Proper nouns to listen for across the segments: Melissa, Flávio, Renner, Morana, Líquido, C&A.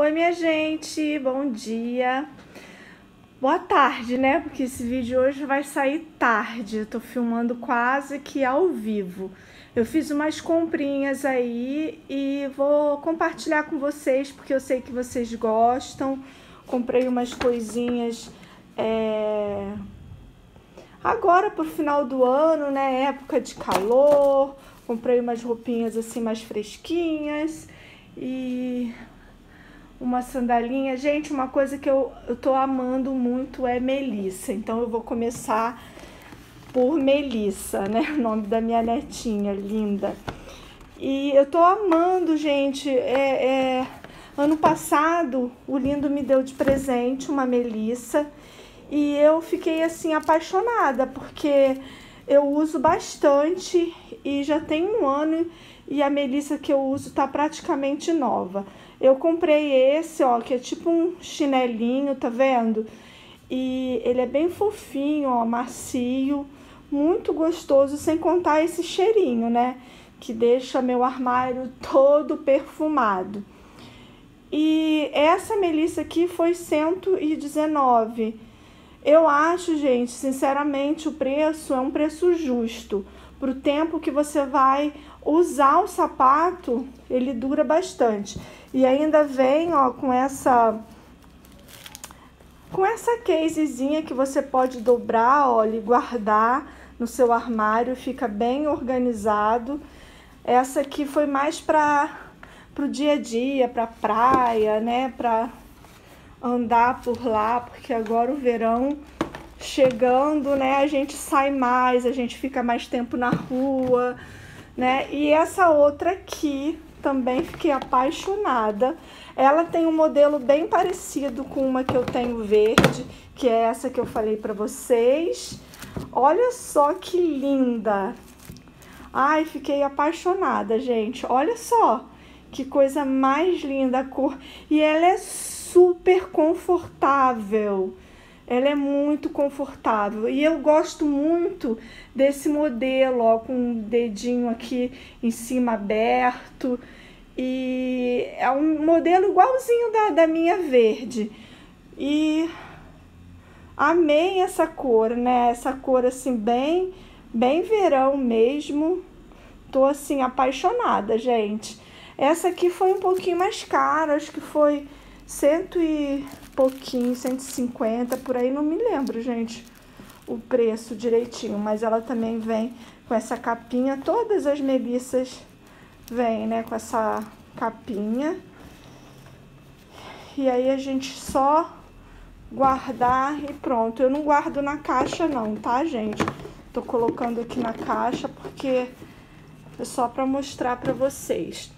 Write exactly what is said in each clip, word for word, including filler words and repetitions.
Oi, minha gente, bom dia. Boa tarde, né? Porque esse vídeo hoje vai sair tarde. Eu tô filmando quase que ao vivo. Eu fiz umas comprinhas aí e vou compartilhar com vocês, porque eu sei que vocês gostam. Comprei umas coisinhas é... agora pro final do ano, né? Época de calor. Comprei umas roupinhas assim mais fresquinhas e uma sandalinha. Gente, uma coisa que eu, eu tô amando muito é Melissa. Então eu vou começar por Melissa, né? O nome da minha netinha, linda. E eu tô amando, gente. É, é... Ano passado, o Lindo me deu de presente uma Melissa. E eu fiquei, assim, apaixonada, porque eu uso bastante e já tem um ano e a Melissa que eu uso tá praticamente nova. Eu comprei esse, ó, que é tipo um chinelinho, tá vendo? E ele é bem fofinho, ó, macio, muito gostoso, sem contar esse cheirinho, né? Que deixa meu armário todo perfumado. E essa Melissa aqui foi cento e dezenove reais. Eu acho, gente, sinceramente, o preço é um preço justo. Pro tempo que você vai usar o sapato, ele dura bastante. E ainda vem, ó, com essa com essa casezinha que você pode dobrar, ó, e guardar no seu armário, fica bem organizado. Essa aqui foi mais para pro dia a dia, para praia, né, para andar por lá, porque agora o verão chegando, né, a gente sai mais, a gente fica mais tempo na rua, né, e essa outra aqui também fiquei apaixonada. Ela tem um modelo bem parecido com uma que eu tenho verde, que é essa que eu falei pra vocês. Olha só que linda! Ai, fiquei apaixonada, gente. Olha só que coisa mais linda a cor. E ela é super confortável. Ela é muito confortável e eu gosto muito desse modelo, ó, com um dedinho aqui em cima aberto. E é um modelo igualzinho da, da minha verde. E amei essa cor, né? Essa cor assim bem, bem verão mesmo. Tô assim apaixonada, gente. Essa aqui foi um pouquinho mais cara, acho que foi cento e pouquinho, cento e cinquenta, por aí, não me lembro, gente, o preço direitinho. Mas ela também vem com essa capinha, todas as Melissas vêm, né, com essa capinha. E aí a gente só guardar e pronto. Eu não guardo na caixa não, tá, gente? Tô colocando aqui na caixa porque é só pra mostrar pra vocês.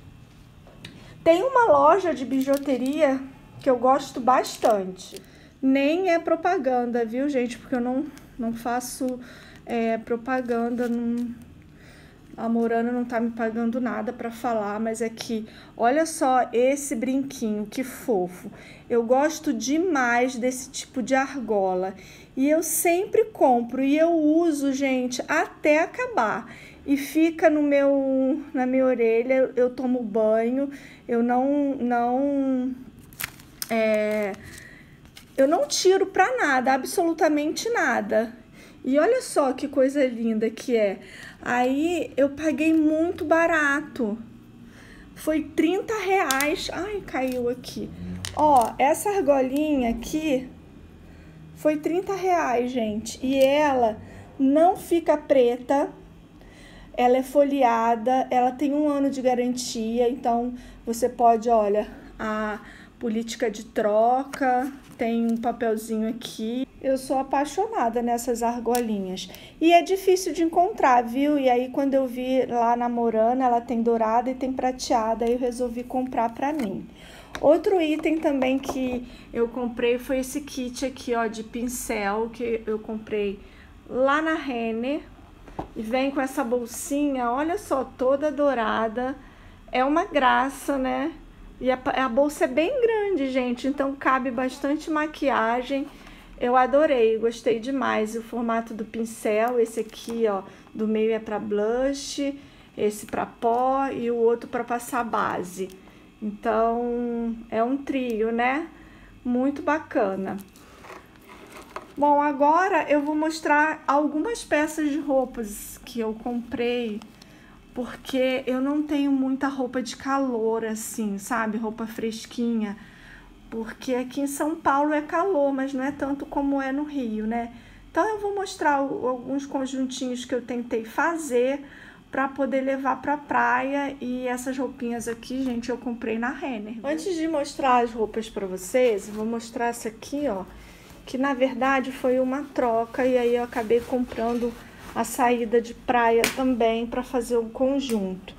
Tem uma loja de bijuteria que eu gosto bastante. Nem é propaganda, viu, gente? Porque eu não, não faço é, propaganda. Não... A Morana não tá me pagando nada pra falar, mas é que... Olha só esse brinquinho, que fofo. Eu gosto demais desse tipo de argola. E eu sempre compro e eu uso, gente, até acabar. E fica no meu, na minha orelha, eu tomo banho, eu não... não... É, eu não tiro pra nada, absolutamente nada. E olha só que coisa linda que é. Aí eu paguei muito barato. Foi trinta reais. Ai, caiu aqui. Ó, essa argolinha aqui foi trinta reais, gente. E ela não fica preta. Ela é folheada. Ela tem um ano de garantia. Então, você pode, olha... a política de troca, tem um papelzinho aqui. Eu sou apaixonada nessas argolinhas. E é difícil de encontrar, viu? E aí quando eu vi lá na Morana, ela tem dourada e tem prateada, aí eu resolvi comprar pra mim. Outro item também que eu comprei foi esse kit aqui, ó, de pincel, que eu comprei lá na Renner. E vem com essa bolsinha, olha só, toda dourada. É uma graça, né? E a, a bolsa é bem grande, gente, então cabe bastante maquiagem. Eu adorei, gostei demais. E o formato do pincel, esse aqui, ó, do meio é pra blush, esse pra pó e o outro pra passar base. Então, é um trio, né? Muito bacana. Bom, agora eu vou mostrar algumas peças de roupas que eu comprei, porque eu não tenho muita roupa de calor, assim, sabe? Roupa fresquinha, porque aqui em São Paulo é calor, mas não é tanto como é no Rio, né? Então, eu vou mostrar alguns conjuntinhos que eu tentei fazer para poder levar para a praia. E essas roupinhas aqui, gente, eu comprei na Renner. Antes de mostrar as roupas para vocês, eu vou mostrar essa aqui, ó, que na verdade foi uma troca, e aí eu acabei comprando a saída de praia também para fazer o conjunto.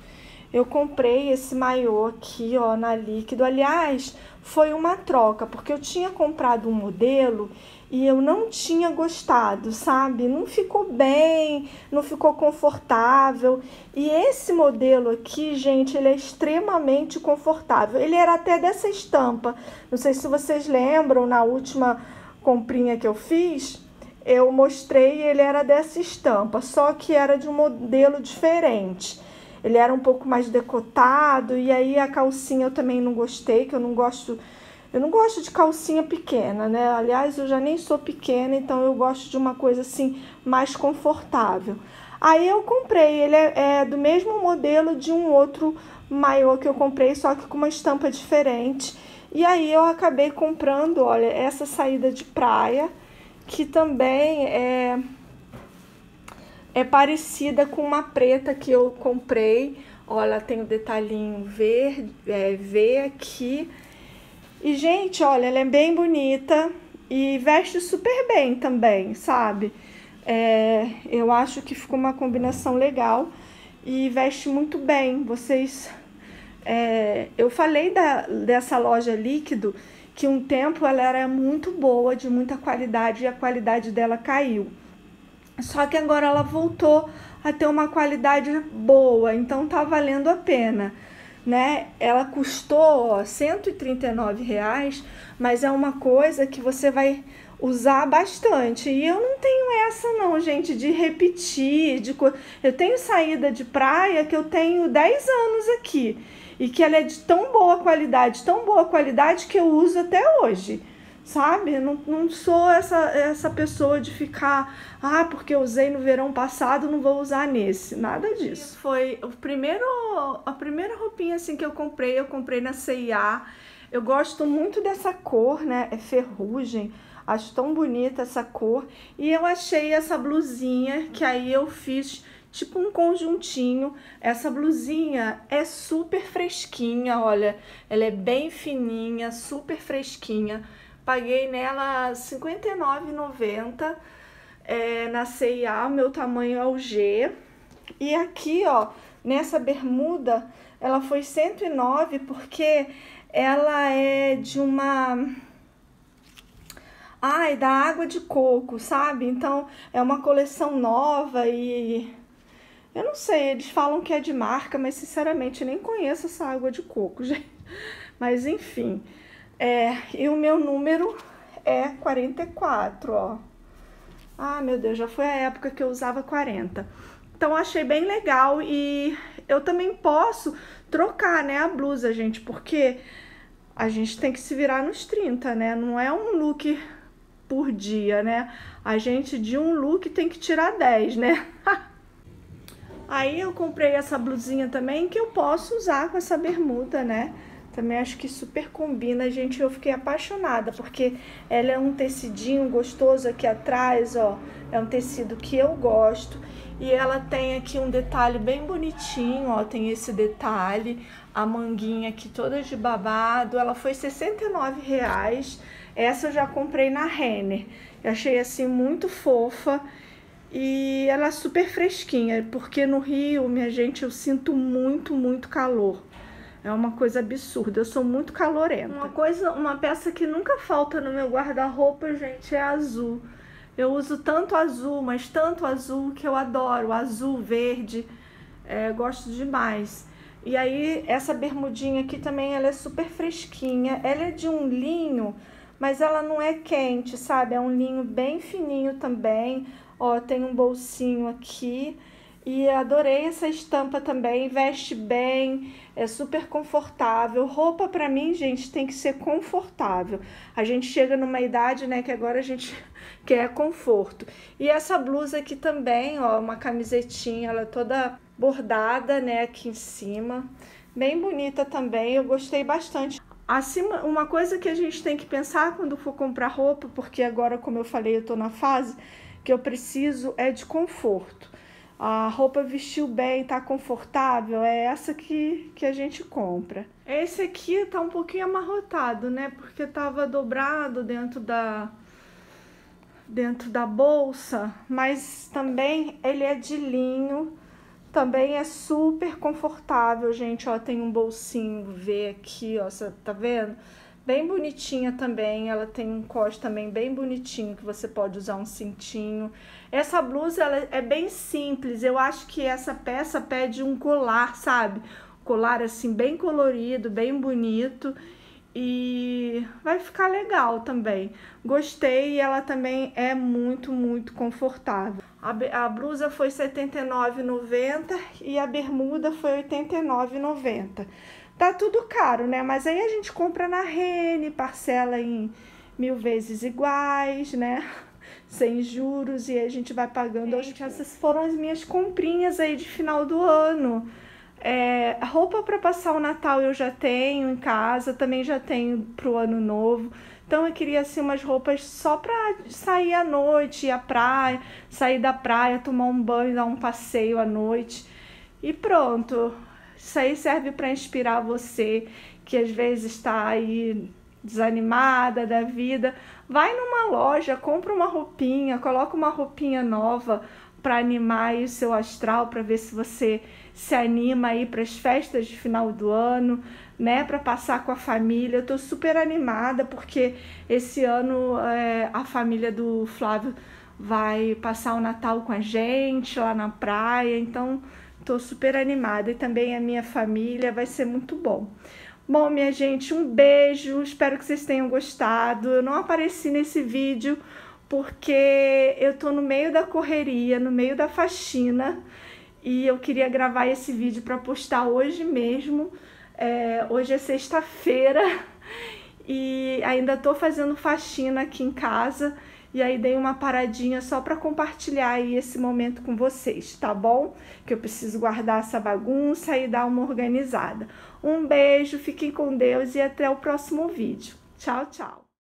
Eu comprei esse maiô aqui, ó, na Líquido. Aliás, foi uma troca, porque eu tinha comprado um modelo e eu não tinha gostado, sabe? Não ficou bem, não ficou confortável. E esse modelo aqui, gente, ele é extremamente confortável. Ele era até dessa estampa. Não sei se vocês lembram, na última comprinha que eu fiz, eu mostrei, ele era dessa estampa, só que era de um modelo diferente. Ele era um pouco mais decotado, e aí a calcinha eu também não gostei, que eu não gosto, eu não gosto de calcinha pequena, né? Aliás, eu já nem sou pequena, então eu gosto de uma coisa assim mais confortável. Aí eu comprei, ele é, é do mesmo modelo de um outro maiô que eu comprei, só que com uma estampa diferente. E aí eu acabei comprando, olha, essa saída de praia, que também é... é parecida com uma preta que eu comprei. Olha, tem o um detalhinho verde, é, V aqui. E, gente, olha, ela é bem bonita e veste super bem também, sabe? É, eu acho que ficou uma combinação legal e veste muito bem. Vocês... É, eu falei da, dessa loja Líquido, que um tempo ela era muito boa, de muita qualidade, e a qualidade dela caiu. Só que agora ela voltou a ter uma qualidade boa, então tá valendo a pena, né? Ela custou, ó, cento e trinta e nove reais, mas é uma coisa que você vai usar bastante. E eu não tenho essa não, gente, de repetir. De co... Eu tenho saída de praia que eu tenho dez anos aqui, e que ela é de tão boa qualidade, tão boa qualidade, que eu uso até hoje. Sabe? Não, não sou essa, essa pessoa de ficar... Ah, porque eu usei no verão passado, não vou usar nesse. Nada disso. Foi o primeiro, a primeira roupinha assim que eu comprei. Eu comprei na C e A. Eu gosto muito dessa cor, né? É ferrugem. Acho tão bonita essa cor. E eu achei essa blusinha, que aí eu fiz tipo um conjuntinho. Essa blusinha é super fresquinha, olha. Ela é bem fininha, super fresquinha. Paguei nela cinquenta e nove reais e noventa centavos, é, na C e A, o meu tamanho é o G. E aqui, ó, nessa bermuda, ela foi cento e nove reais, porque ela é de uma... Ai, da água de coco, sabe? Então, é uma coleção nova e... Eu não sei, eles falam que é de marca, mas, sinceramente, eu nem conheço essa água de coco, gente. Mas, enfim... É, e o meu número é quarenta e quatro, ó. Ah, meu Deus, já foi a época que eu usava quarenta. Então, achei bem legal, e eu também posso trocar, né, a blusa, gente, porque a gente tem que se virar nos trinta, né? Não é um look por dia, né? A gente, de um look, tem que tirar dez, né? Aí, eu comprei essa blusinha também, que eu posso usar com essa bermuda, né? Também acho que super combina, gente. Eu fiquei apaixonada, porque ela é um tecidinho gostoso aqui atrás, ó. É um tecido que eu gosto. E ela tem aqui um detalhe bem bonitinho, ó. Tem esse detalhe, a manguinha aqui toda de babado. Ela foi sessenta e nove reais. Essa eu já comprei na Renner. Eu achei, assim, muito fofa. E ela é super fresquinha, porque no Rio, minha gente, eu sinto muito, muito calor. É uma coisa absurda, eu sou muito calorenta. Uma coisa, uma peça que nunca falta no meu guarda-roupa, gente, é azul. Eu uso tanto azul, mas tanto azul, que eu adoro. Azul, verde, é, gosto demais. E aí, essa bermudinha aqui também, ela é super fresquinha. Ela é de um linho, mas ela não é quente, sabe? É um linho bem fininho também. Ó, tem um bolsinho aqui. E adorei essa estampa também, veste bem, é super confortável. Roupa pra mim, gente, tem que ser confortável. A gente chega numa idade, né, que agora a gente quer conforto. E essa blusa aqui também, ó, uma camisetinha, ela toda bordada, né, aqui em cima. Bem bonita também, eu gostei bastante. Acima, uma coisa que a gente tem que pensar quando for comprar roupa, porque agora, como eu falei, eu tô na fase que eu preciso é de conforto. A roupa vestiu bem, tá confortável, é essa que, que a gente compra. Esse aqui tá um pouquinho amarrotado, né? Porque tava dobrado dentro da, dentro da bolsa, mas também ele é de linho, também é super confortável, gente. Ó, tem um bolsinho V aqui, ó, você tá vendo? Bem bonitinha também, ela tem um cos também bem bonitinho, que você pode usar um cintinho. Essa blusa, ela é bem simples, eu acho que essa peça pede um colar, sabe? Colar assim, bem colorido, bem bonito, e vai ficar legal também. Gostei, e ela também é muito, muito confortável. A, a blusa foi setenta e nove reais e noventa centavos e a bermuda foi oitenta e nove reais e noventa centavos. Tá tudo caro, né? Mas aí a gente compra na Renner, parcela em mil vezes iguais, né? Sem juros, e aí a gente vai pagando. Gente, essas foram as minhas comprinhas aí de final do ano. É, roupa para passar o Natal eu já tenho em casa, também já tenho pro Ano Novo. Então eu queria, assim, umas roupas só pra sair à noite, ir à praia, sair da praia, tomar um banho, dar um passeio à noite. E pronto. Isso aí serve para inspirar você, que às vezes está aí desanimada da vida. Vai numa loja, compra uma roupinha, coloca uma roupinha nova para animar aí o seu astral, para ver se você se anima aí para as festas de final do ano, né? Para passar com a família. Eu tô super animada porque esse ano é, a família do Flávio vai passar o Natal com a gente lá na praia, então tô super animada, e também a minha família, vai ser muito bom. Bom, minha gente, um beijo, espero que vocês tenham gostado. Eu não apareci nesse vídeo porque eu tô no meio da correria, no meio da faxina, e eu queria gravar esse vídeo para postar hoje mesmo. É, hoje é sexta-feira e ainda tô fazendo faxina aqui em casa, e aí dei uma paradinha só para compartilhar aí esse momento com vocês, tá bom? Que eu preciso guardar essa bagunça e dar uma organizada. Um beijo, fiquem com Deus e até o próximo vídeo. Tchau, tchau!